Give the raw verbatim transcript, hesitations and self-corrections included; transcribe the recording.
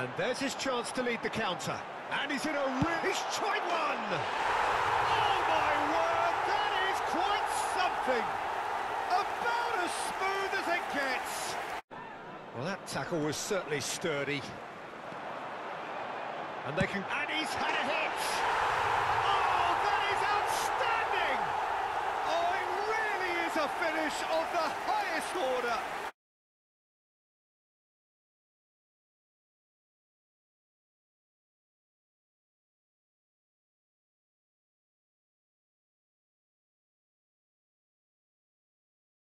And there's his chance to lead the counter. And he's in a real... He's tried one! Oh, my word! That is quite something! About as smooth as it gets! Well, that tackle was certainly sturdy. And they can... And he's had a hit!